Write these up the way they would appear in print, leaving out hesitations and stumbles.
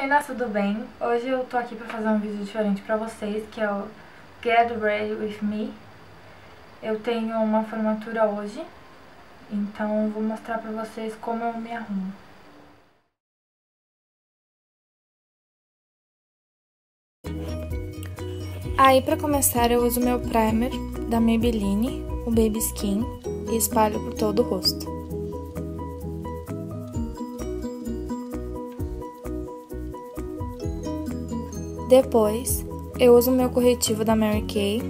meninas, tudo bem? Hoje eu tô aqui pra fazer um vídeo diferente pra vocês, que é o Get Ready With Me. Eu tenho uma formatura hoje, então eu vou mostrar pra vocês como eu me arrumo. Aí pra começar eu uso meu primer da Maybelline, o Baby Skin, e espalho por todo o rosto. Depois, eu uso o meu corretivo da Mary Kay,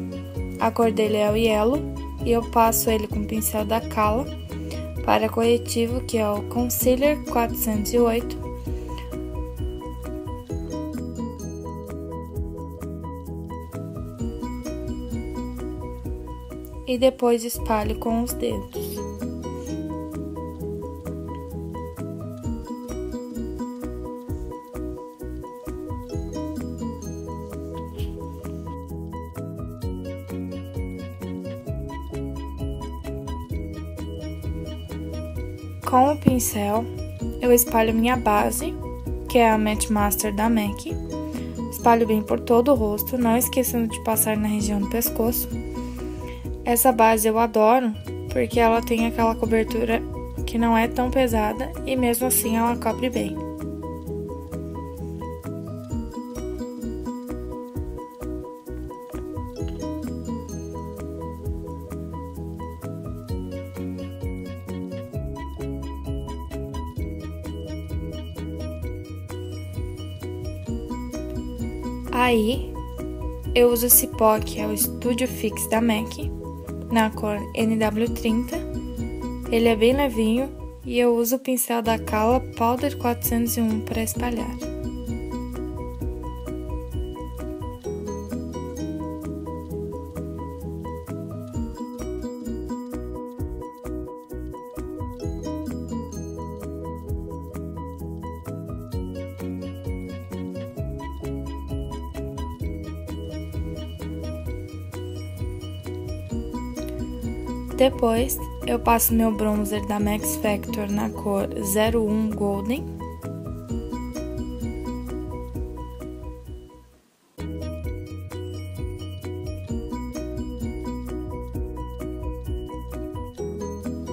a cor dele é o Yellow, e eu passo ele com o pincel da Kala para corretivo, que é o Concealer 408. E depois espalho com os dedos. Com o pincel, eu espalho minha base, que é a Matte Master da MAC. Espalho bem por todo o rosto, não esquecendo de passar na região do pescoço. Essa base eu adoro, porque ela tem aquela cobertura que não é tão pesada e mesmo assim ela cobre bem. Aí, eu uso esse pó, que é o Studio Fix da MAC, na cor NW30. Ele é bem levinho e eu uso o pincel da Cala Powder 401 para espalhar. Depois, eu passo meu bronzer da Max Factor na cor 01 Golden.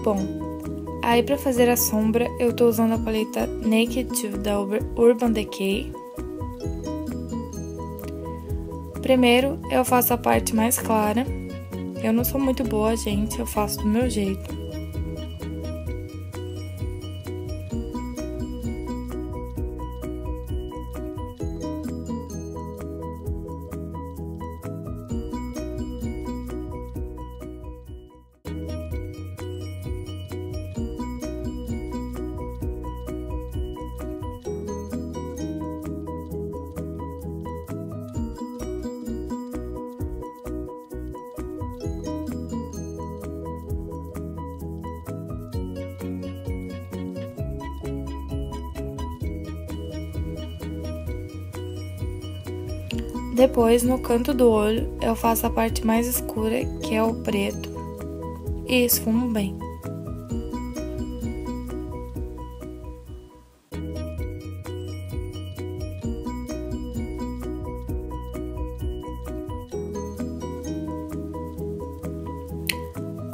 Bom, aí pra fazer a sombra, eu tô usando a paleta Naked da Urban Decay. Primeiro, eu faço a parte mais clara. Eu não sou muito boa, gente, eu faço do meu jeito. Depois, no canto do olho, eu faço a parte mais escura, que é o preto, e esfumo bem.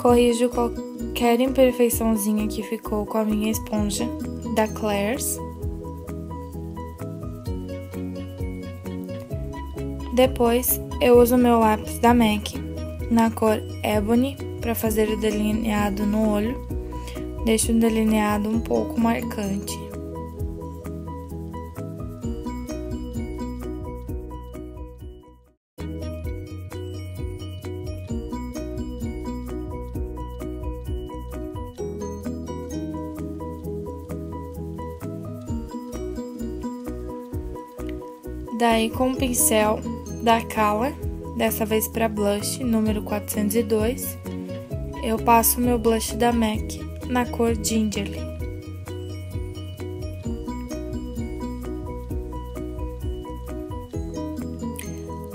Corrijo qualquer imperfeiçãozinha que ficou com a minha esponja da Clarins. Depois, eu uso meu lápis da MAC na cor Ebony para fazer o delineado no olho. Deixo o delineado um pouco marcante. Daí, com o pincel da Cala, dessa vez para blush número 402, eu passo meu blush da MAC na cor Gingerly.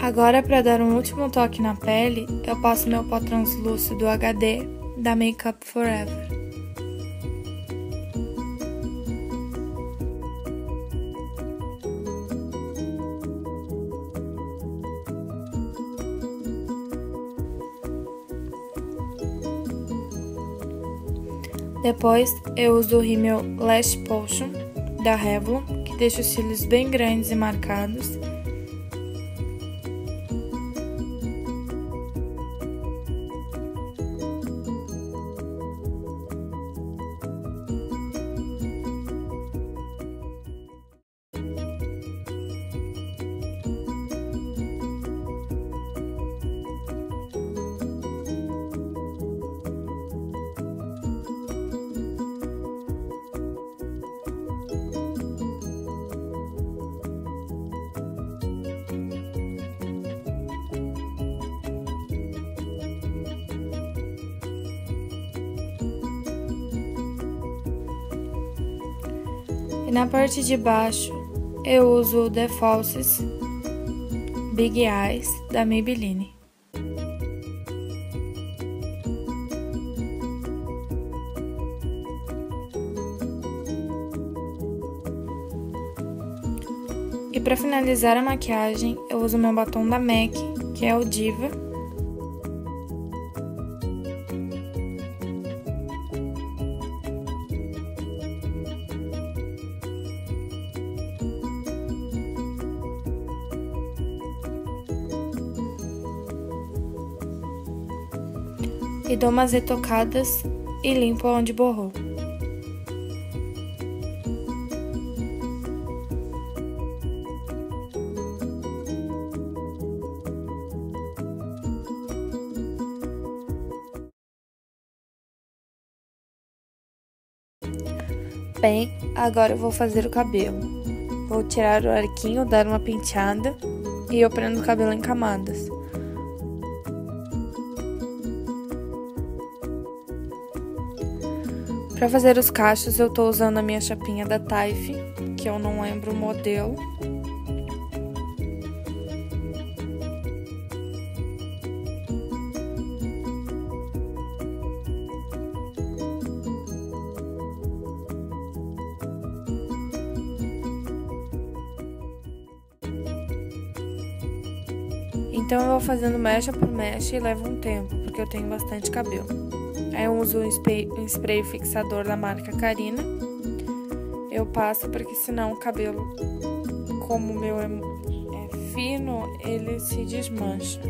Agora, para dar um último toque na pele, eu passo meu pó translúcido HD da Makeup Forever. Depois eu uso o rímel Lash Potion da Revlon, que deixa os cílios bem grandes e marcados. E na parte de baixo eu uso o The Falsies Big Eyes da Maybelline. E para finalizar a maquiagem eu uso meu batom da MAC, que é o Diva. E dou umas retocadas e limpo onde borrou. Bem, agora eu vou fazer o cabelo. Vou tirar o arquinho, dar uma penteada e eu prendo o cabelo em camadas. Para fazer os cachos eu tô usando a minha chapinha da Tyfe, que eu não lembro o modelo. Então eu vou fazendo mecha por mecha e leva um tempo, porque eu tenho bastante cabelo. Aí eu uso um spray fixador da marca Karina. Eu passo porque senão o cabelo, como o meu é fino, ele se desmancha.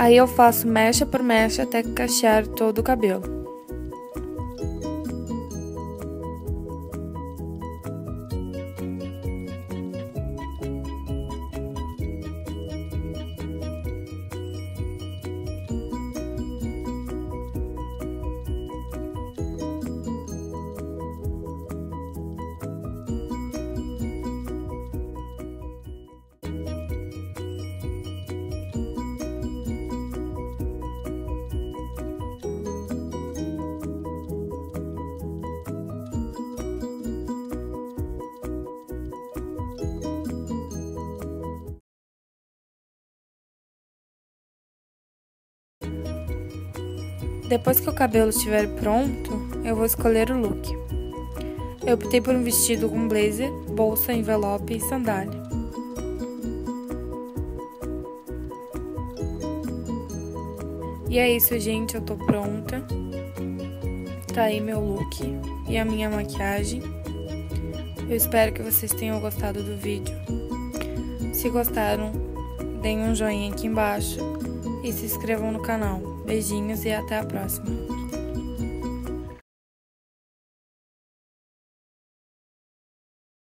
Aí eu faço mecha por mecha até cachear todo o cabelo. Depois que o cabelo estiver pronto, eu vou escolher o look. Eu optei por um vestido com blazer, bolsa, envelope e sandália. E é isso, gente, eu tô pronta. Tá aí meu look e a minha maquiagem. Eu espero que vocês tenham gostado do vídeo. Se gostaram, deem um joinha aqui embaixo e se inscrevam no canal. Beijinhos e até a próxima!